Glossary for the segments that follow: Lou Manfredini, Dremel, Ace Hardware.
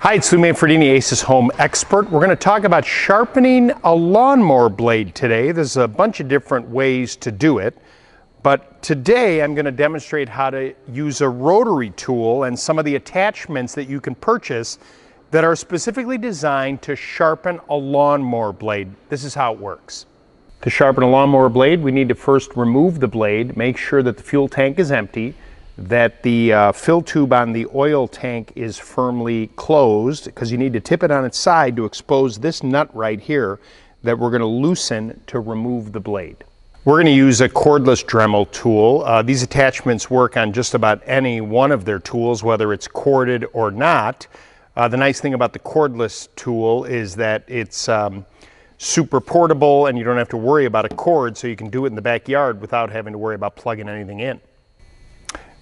Hi, it's Lou Manfredini, Ace's Home Expert. We're going to talk about sharpening a lawnmower blade today. There's a bunch of different ways to do it, but today I'm going to demonstrate how to use a rotary tool and some of the attachments that you can purchase that are specifically designed to sharpen a lawnmower blade. This is how it works. To sharpen a lawnmower blade, we need to first remove the blade, make sure that the fuel tank is empty, that the fill tube on the oil tank is firmly closed, because you need to tip it on its side to expose this nut right here that we're going to loosen to remove the blade. We're going to use a cordless Dremel tool. These attachments work on just about any one of their tools, whether it's corded or not. The nice thing about the cordless tool is that it's super portable and you don't have to worry about a cord, so you can do it in the backyard without having to worry about plugging anything in.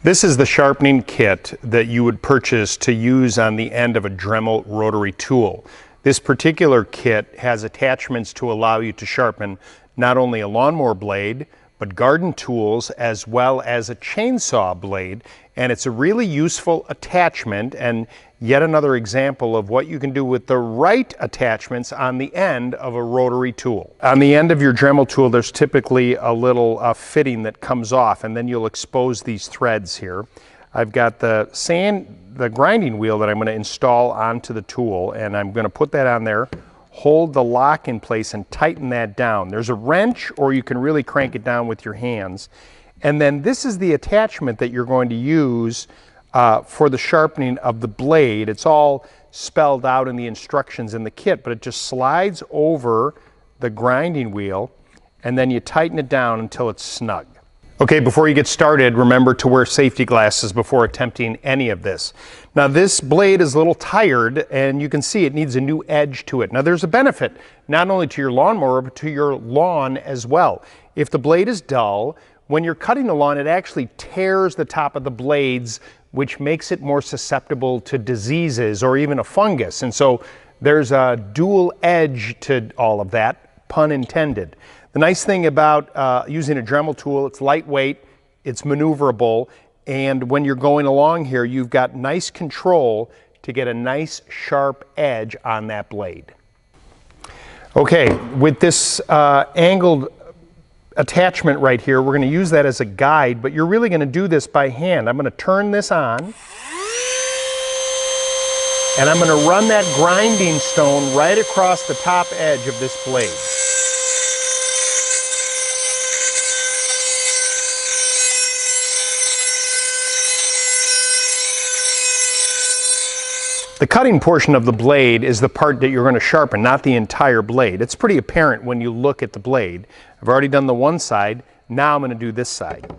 This is the sharpening kit that you would purchase to use on the end of a Dremel rotary tool. This particular kit has attachments to allow you to sharpen not only a lawnmower blade, but garden tools as well as a chainsaw blade. And it's a really useful attachment and yet another example of what you can do with the right attachments on the end of a rotary tool. On the end of your Dremel tool, there's typically a little fitting that comes off, and then you'll expose these threads here. I've got the grinding wheel that I'm going to install onto the tool, and I'm going to put that on there, hold the lock in place, and tighten that down. There's a wrench, or you can really crank it down with your hands. And then this is the attachment that you're going to use for the sharpening of the blade. It's all spelled out in the instructions in the kit, but it just slides over the grinding wheel, and then you tighten it down until it's snug. Okay, before you get started, remember to wear safety glasses before attempting any of this. Now, this blade is a little tired, and you can see it needs a new edge to it. Now, there's a benefit not only to your lawnmower, but to your lawn as well. If the blade is dull, when you're cutting the lawn, it actually tears the top of the blades, which makes it more susceptible to diseases or even a fungus. And so there's a dual edge to all of that, pun intended. The nice thing about using a Dremel tool, it's lightweight, it's maneuverable, and when you're going along here, you've got nice control to get a nice sharp edge on that blade. Okay, with this angled attachment right here, we're going to use that as a guide, but you're really going to do this by hand. I'm going to turn this on, and I'm going to run that grinding stone right across the top edge of this blade. The cutting portion of the blade is the part that you're going to sharpen, not the entire blade. It's pretty apparent when you look at the blade. I've already done the one side, now I'm going to do this side.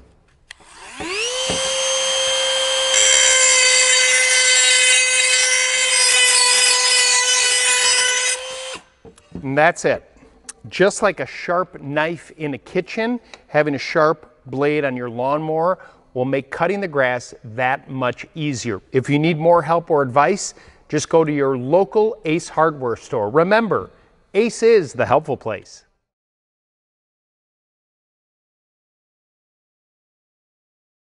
And that's it. Just like a sharp knife in a kitchen, having a sharp blade on your lawnmower will make cutting the grass that much easier. If you need more help or advice, just go to your local Ace Hardware store. Remember, Ace is the helpful place.